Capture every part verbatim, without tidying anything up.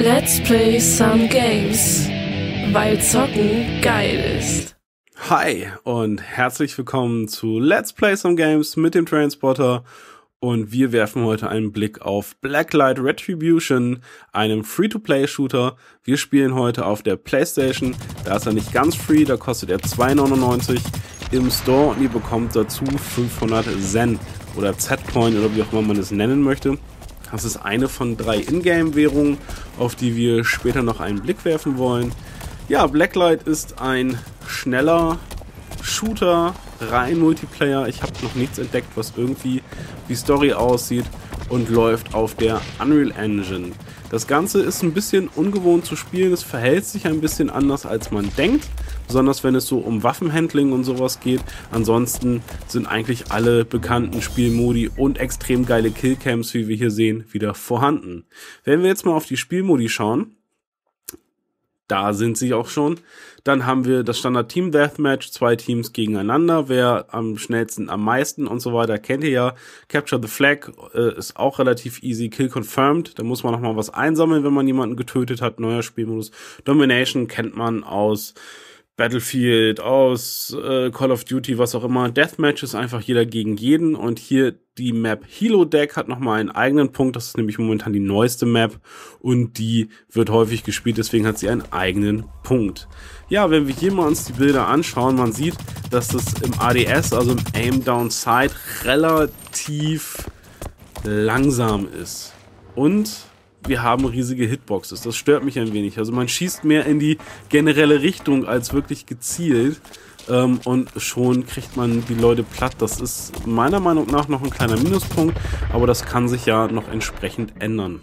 Let's Play Some Games, weil Zocken geil ist. Hi und herzlich willkommen zu Let's Play Some Games mit dem Trainspotter. Und wir werfen heute einen Blick auf Blacklight Retribution, einem Free-to-Play-Shooter. Wir spielen heute auf der PlayStation. Da ist er nicht ganz free, da kostet er zwei neunundneunzig im Store und ihr bekommt dazu fünfhundert Zen oder Z-Point oder wie auch immer man es nennen möchte. Das ist eine von drei Ingame-Währungen, auf die wir später noch einen Blick werfen wollen. Ja, Blacklight ist ein schneller Shooter, rein Multiplayer. Ich habe noch nichts entdeckt, was irgendwie die Story aussieht, und läuft auf der Unreal Engine. Das Ganze ist ein bisschen ungewohnt zu spielen, es verhält sich ein bisschen anders als man denkt, besonders wenn es so um Waffenhandling und sowas geht. Ansonsten sind eigentlich alle bekannten Spielmodi und extrem geile Killcams, wie wir hier sehen, wieder vorhanden. Wenn wir jetzt mal auf die Spielmodi schauen, da sind sie auch schon. Dann haben wir das Standard Team Deathmatch, zwei Teams gegeneinander, wer am schnellsten, am meisten und so weiter, kennt ihr ja. Capture the Flag äh, ist auch relativ easy. Kill Confirmed, da muss man nochmal was einsammeln, wenn man jemanden getötet hat, neuer Spielmodus. Domination kennt man aus Battlefield, aus äh, Call of Duty, was auch immer. Deathmatch ist einfach jeder gegen jeden, und hier die Map Helodeck hat nochmal einen eigenen Punkt, das ist nämlich momentan die neueste Map und die wird häufig gespielt, deswegen hat sie einen eigenen Punkt. Ja, wenn wir hier mal uns die Bilder anschauen, man sieht, dass das im A D S, also im Aim Down Sight, relativ langsam ist. Und wir haben riesige Hitboxes, das stört mich ein wenig. Also man schießt mehr in die generelle Richtung als wirklich gezielt. Und schon kriegt man die Leute platt. Das ist meiner Meinung nach noch ein kleiner Minuspunkt, aber das kann sich ja noch entsprechend ändern.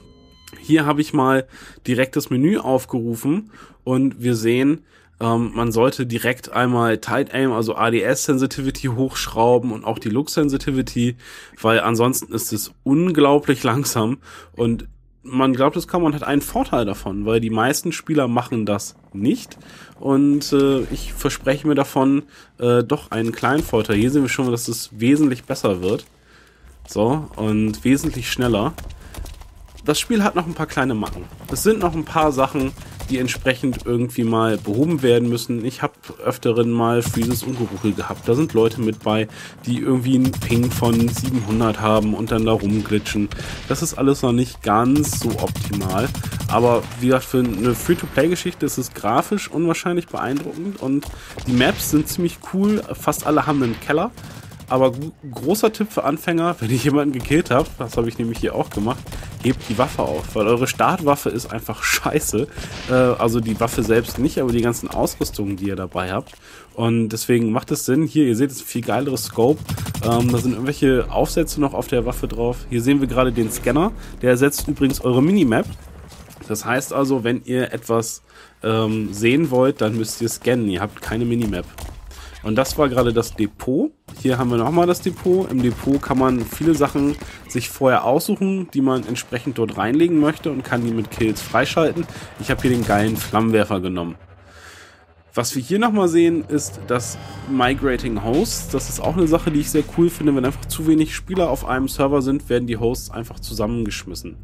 Hier habe ich mal direkt das Menü aufgerufen und wir sehen, man sollte direkt einmal Tight Aim, also A D S-Sensitivity hochschrauben und auch die Look-Sensitivity, weil ansonsten ist es unglaublich langsam und man glaubt es kaum, man hat einen Vorteil davon, weil die meisten Spieler machen das nicht. Und äh, ich verspreche mir davon äh, doch einen kleinen Vorteil. Hier sehen wir schon, dass es wesentlich besser wird. So, und wesentlich schneller. Das Spiel hat noch ein paar kleine Macken. Es sind noch ein paar Sachen, die entsprechend irgendwie mal behoben werden müssen. Ich habe öfteren mal Freezes und Geruchel gehabt. Da sind Leute mit bei, die irgendwie einen Ping von siebenhundert haben und dann da rumglitschen. Das ist alles noch nicht ganz so optimal. Aber wie gesagt, für eine Free-to-Play-Geschichte ist es grafisch unwahrscheinlich beeindruckend. Und die Maps sind ziemlich cool. Fast alle haben einen Keller. Aber großer Tipp für Anfänger, wenn ihr jemanden gekillt habt, das habe ich nämlich hier auch gemacht, hebt die Waffe auf, weil eure Startwaffe ist einfach scheiße. Äh, also die Waffe selbst nicht, aber die ganzen Ausrüstungen, die ihr dabei habt. Und deswegen macht es Sinn, hier, ihr seht, es ist ein viel geileres Scope. Ähm, da sind irgendwelche Aufsätze noch auf der Waffe drauf. Hier sehen wir gerade den Scanner, der ersetzt übrigens eure Minimap. Das heißt also, wenn ihr etwas ähm, sehen wollt, dann müsst ihr scannen, ihr habt keine Minimap. Und das war gerade das Depot. Hier haben wir nochmal das Depot. Im Depot kann man viele Sachen sich vorher aussuchen, die man entsprechend dort reinlegen möchte und kann die mit Kills freischalten. Ich habe hier den geilen Flammenwerfer genommen. Was wir hier nochmal sehen, ist das Migrating Hosts. Das ist auch eine Sache, die ich sehr cool finde. Wenn einfach zu wenig Spieler auf einem Server sind, werden die Hosts einfach zusammengeschmissen.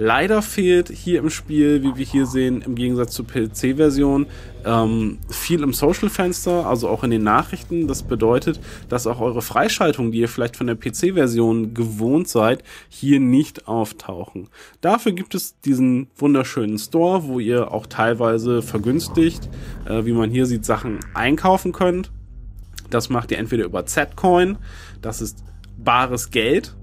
Leider fehlt hier im Spiel, wie wir hier sehen, im Gegensatz zur P C-Version, ähm, viel im Social-Fenster, also auch in den Nachrichten. Das bedeutet, dass auch eure Freischaltungen, die ihr vielleicht von der P C-Version gewohnt seid, hier nicht auftauchen. Dafür gibt es diesen wunderschönen Store, wo ihr auch teilweise vergünstigt, äh, wie man hier sieht, Sachen einkaufen könnt. Das macht ihr entweder über Z-Coin, das ist bares Geld,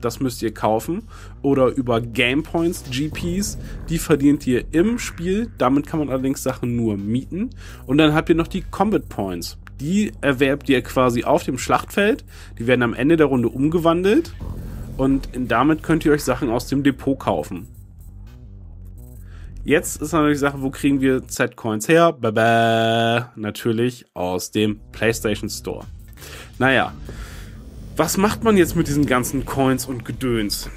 das müsst ihr kaufen, oder über Game Points, G Ps, die verdient ihr im Spiel, damit kann man allerdings Sachen nur mieten. Und dann habt ihr noch die Combat Points, die erwerbt ihr quasi auf dem Schlachtfeld, die werden am Ende der Runde umgewandelt und damit könnt ihr euch Sachen aus dem Depot kaufen. Jetzt ist natürlich die Sache, wo kriegen wir Z-Coins her? Baba, natürlich aus dem PlayStation Store. Naja, was macht man jetzt mit diesen ganzen Coins und Gedöns?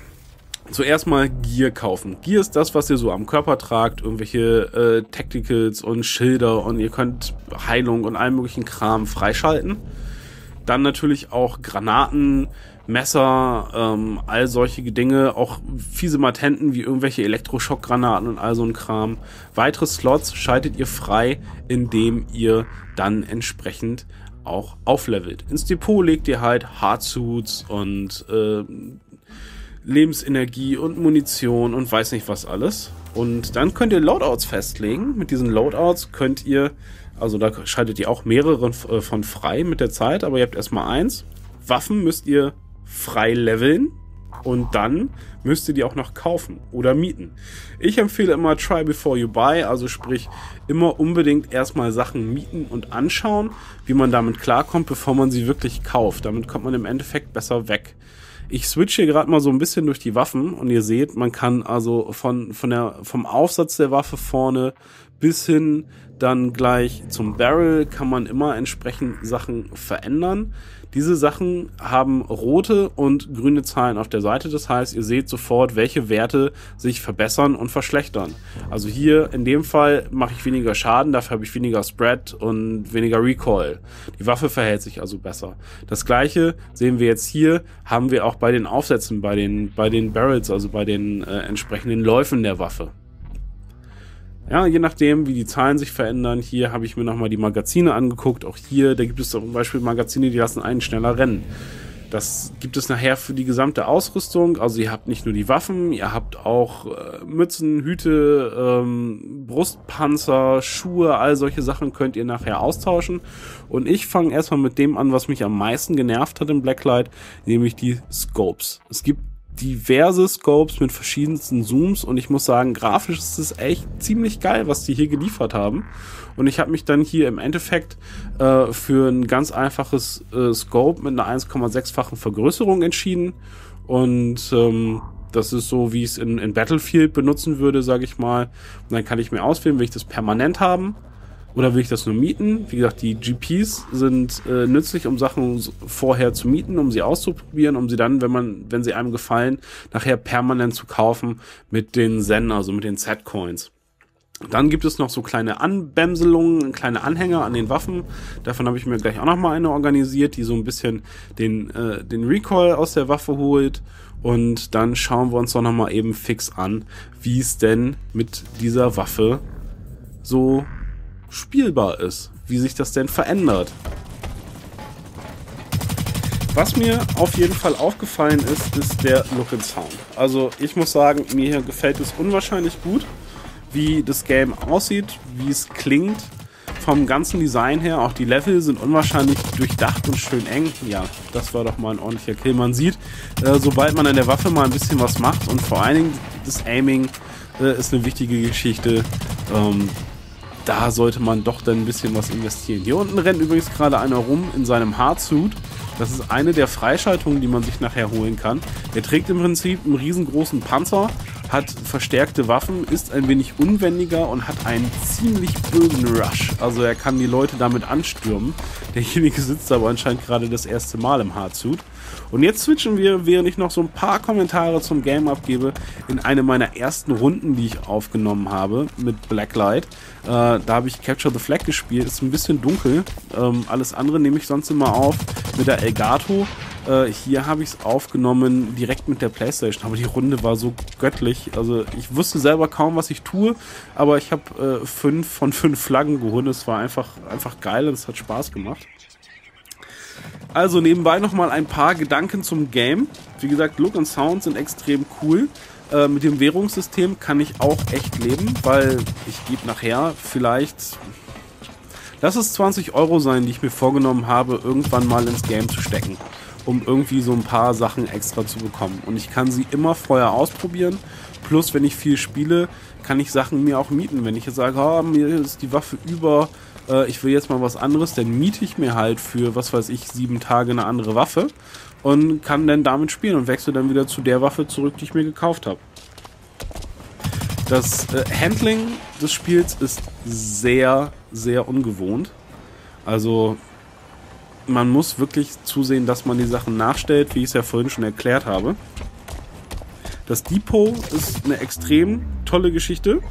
Zuerst mal Gear kaufen. Gear ist das, was ihr so am Körper tragt, irgendwelche äh, Tacticals und Schilder, und ihr könnt Heilung und allen möglichen Kram freischalten. Dann natürlich auch Granaten, Messer, ähm, all solche Dinge, auch fiese Matenten wie irgendwelche Elektroschockgranaten und all so ein Kram. Weitere Slots schaltet ihr frei, indem ihr dann entsprechend auch auflevelt. Ins Depot legt ihr halt Hardsuits und äh, Lebensenergie und Munition und weiß nicht was alles. Und dann könnt ihr Loadouts festlegen. Mit diesen Loadouts könnt ihr, also da schaltet ihr auch mehrere von frei mit der Zeit, aber ihr habt erstmal eins. Waffen müsst ihr frei leveln und dann müsst ihr die auch noch kaufen oder mieten. Ich empfehle immer try before you buy, also sprich immer unbedingt erstmal Sachen mieten und anschauen, wie man damit klarkommt, bevor man sie wirklich kauft. Damit kommt man im Endeffekt besser weg. Ich switche hier gerade mal so ein bisschen durch die Waffen und ihr seht, man kann also von, von der, vom Aufsatz der Waffe vorne bis hin dann gleich zum Barrel kann man immer entsprechend Sachen verändern. Diese Sachen haben rote und grüne Zahlen auf der Seite. Das heißt, ihr seht sofort, welche Werte sich verbessern und verschlechtern. Also hier in dem Fall mache ich weniger Schaden, dafür habe ich weniger Spread und weniger Recoil. Die Waffe verhält sich also besser. Das gleiche sehen wir jetzt hier, haben wir auch bei den Aufsätzen, bei den, bei den Barrels, also bei den äh, entsprechenden Läufen der Waffe. Ja, je nachdem, wie die Zahlen sich verändern. Hier habe ich mir nochmal die Magazine angeguckt. Auch hier, da gibt es zum Beispiel Magazine, die lassen einen schneller rennen. Das gibt es nachher für die gesamte Ausrüstung. Also ihr habt nicht nur die Waffen, ihr habt auch äh, Mützen, Hüte, ähm, Brustpanzer, Schuhe, all solche Sachen könnt ihr nachher austauschen. Und ich fange erstmal mit dem an, was mich am meisten genervt hat im Blacklight, nämlich die Scopes. Es gibt diverse Scopes mit verschiedensten Zooms und ich muss sagen, grafisch ist es echt ziemlich geil, was die hier geliefert haben. Und ich habe mich dann hier im Endeffekt äh, für ein ganz einfaches äh, Scope mit einer eins Komma sechs-fachen Vergrößerung entschieden. Und ähm, das ist so, wie ich es in, in Battlefield benutzen würde, sage ich mal. Und dann kann ich mir auswählen, will ich das permanent haben oder will ich das nur mieten? Wie gesagt, die G Ps sind äh, nützlich, um Sachen vorher zu mieten, um sie auszuprobieren, um sie dann, wenn man, wenn sie einem gefallen, nachher permanent zu kaufen mit den Zen, also mit den Z-Coins. Dann gibt es noch so kleine Anbämselungen, kleine Anhänger an den Waffen. Davon habe ich mir gleich auch nochmal eine organisiert, die so ein bisschen den, äh, den Recoil aus der Waffe holt. Und dann schauen wir uns doch nochmal eben fix an, wie es denn mit dieser Waffe so spielbar ist, wie sich das denn verändert. Was mir auf jeden Fall aufgefallen ist, ist der Look and Sound. Also ich muss sagen, mir gefällt es unwahrscheinlich gut, wie das Game aussieht, wie es klingt. Vom ganzen Design her, auch die Level sind unwahrscheinlich durchdacht und schön eng. Ja, das war doch mal ein ordentlicher Kill. Man sieht, äh, sobald man an der Waffe mal ein bisschen was macht und vor allen Dingen das Aiming äh, ist eine wichtige Geschichte. Ähm, Da sollte man doch dann ein bisschen was investieren. Hier unten rennt übrigens gerade einer rum in seinem Hardsuit. Das ist eine der Freischaltungen, die man sich nachher holen kann. Er trägt im Prinzip einen riesengroßen Panzer, hat verstärkte Waffen, ist ein wenig unwendiger und hat einen ziemlich bösen Rush. Also er kann die Leute damit anstürmen. Derjenige sitzt aber anscheinend gerade das erste Mal im Hardsuit. Und jetzt switchen wir, während ich noch so ein paar Kommentare zum Game abgebe, in eine meiner ersten Runden, die ich aufgenommen habe mit Blacklight. Äh, da habe ich Capture the Flag gespielt. Ist ein bisschen dunkel. Ähm, alles andere nehme ich sonst immer auf mit der Elgato. Äh, hier habe ich es aufgenommen direkt mit der PlayStation. Aber die Runde war so göttlich. Also ich wusste selber kaum, was ich tue. Aber ich habe äh, fünf von fünf Flaggen geholt. Es war einfach, einfach geil und es hat Spaß gemacht. Also nebenbei nochmal ein paar Gedanken zum Game. Wie gesagt, Look und Sound sind extrem cool. Äh, mit dem Währungssystem kann ich auch echt leben, weil ich gebe nachher vielleicht... Lass es zwanzig Euro sein, die ich mir vorgenommen habe, irgendwann mal ins Game zu stecken, um irgendwie so ein paar Sachen extra zu bekommen. Und ich kann sie immer vorher ausprobieren. Plus, wenn ich viel spiele, kann ich Sachen mir auch mieten. Wenn ich jetzt sage, oh, mir ist die Waffe über... ich will jetzt mal was anderes, dann miete ich mir halt für, was weiß ich, sieben Tage eine andere Waffe und kann dann damit spielen und wechsle dann wieder zu der Waffe zurück, die ich mir gekauft habe. Das äh, Handling des Spiels ist sehr, sehr ungewohnt. Also man muss wirklich zusehen, dass man die Sachen nachstellt, wie ich es ja vorhin schon erklärt habe. Das Depot ist eine extrem tolle Geschichte.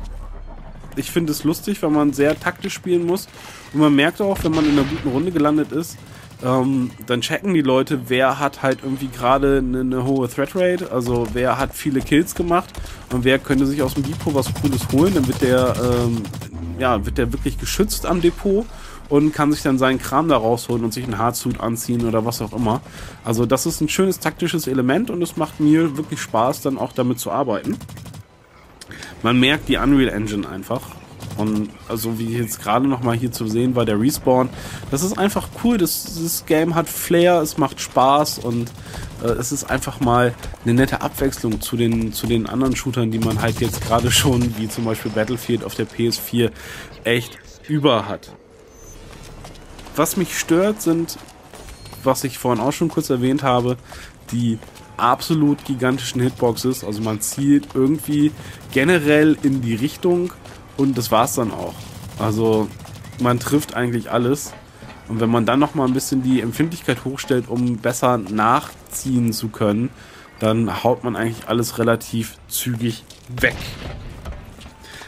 Ich finde es lustig, weil man sehr taktisch spielen muss. Und man merkt auch, wenn man in einer guten Runde gelandet ist, ähm, dann checken die Leute, wer hat halt irgendwie gerade eine, eine hohe Threatrate, also wer hat viele Kills gemacht und wer könnte sich aus dem Depot was Cooles holen, dann wird der, ähm, ja, wird der wirklich geschützt am Depot und kann sich dann seinen Kram da rausholen und sich einen Hardsuit anziehen oder was auch immer. Also das ist ein schönes taktisches Element und es macht mir wirklich Spaß, dann auch damit zu arbeiten. Man merkt die Unreal Engine einfach. Und also wie jetzt gerade nochmal hier zu sehen war der Respawn. Das ist einfach cool, das, das Game hat Flair, es macht Spaß und äh, es ist einfach mal eine nette Abwechslung zu den, zu den anderen Shootern, die man halt jetzt gerade schon, wie zum Beispiel Battlefield auf der P S vier, echt über hat. Was mich stört sind, was ich vorhin auch schon kurz erwähnt habe, die absolut gigantischen Hitboxes. Also man zielt irgendwie generell in die Richtung und das war's dann auch. Also man trifft eigentlich alles. Und wenn man dann nochmal ein bisschen die Empfindlichkeit hochstellt, um besser nachziehen zu können, dann haut man eigentlich alles relativ zügig weg.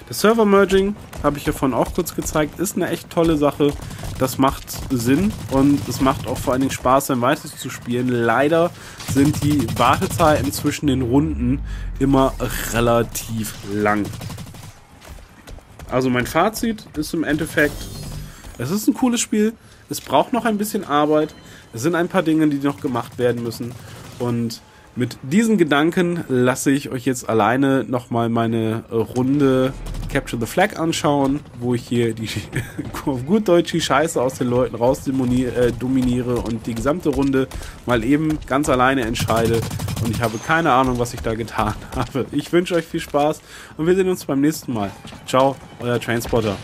Das Server-Merging, habe ich ja vorhin auch kurz gezeigt, ist eine echt tolle Sache. Das macht Sinn und es macht auch vor allen Dingen Spaß, ein weiteres zu spielen. Leider sind die Wartezeiten zwischen den Runden immer relativ lang. Also mein Fazit ist im Endeffekt, es ist ein cooles Spiel, es braucht noch ein bisschen Arbeit, es sind ein paar Dinge, die noch gemacht werden müssen und mit diesen Gedanken lasse ich euch jetzt alleine nochmal meine Runde Capture the Flag anschauen, wo ich hier die, auf gut Deutsch die Scheiße aus den Leuten raus dominiere und die gesamte Runde mal eben ganz alleine entscheide und ich habe keine Ahnung, was ich da getan habe. Ich wünsche euch viel Spaß und wir sehen uns beim nächsten Mal. Ciao, euer Trainspotter.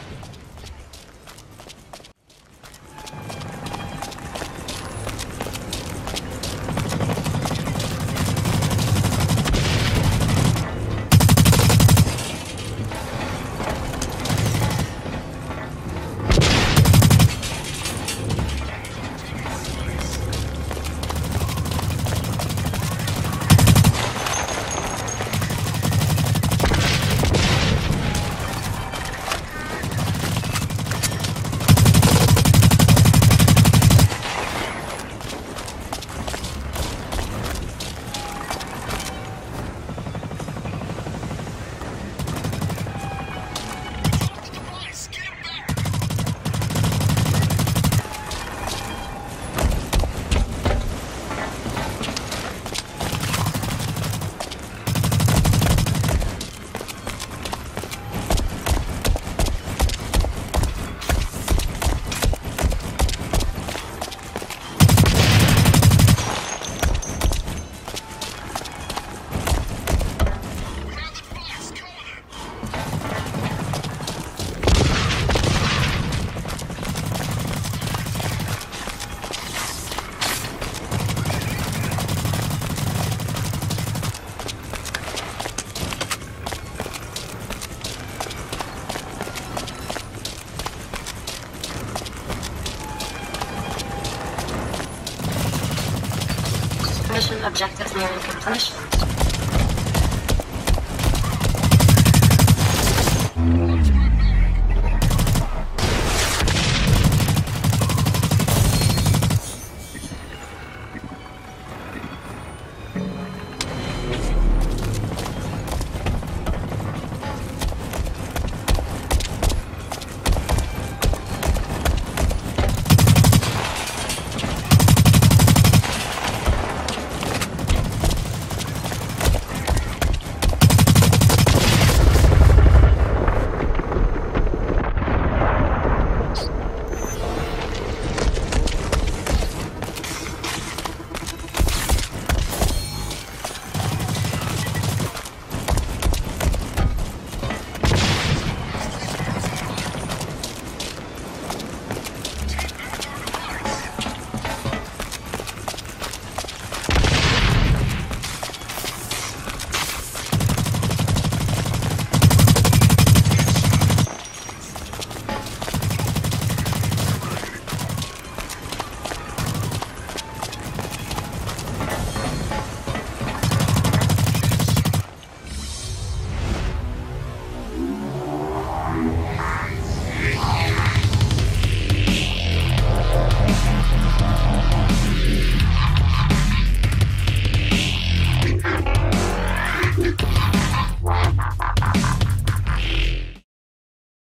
Objective nearing completion.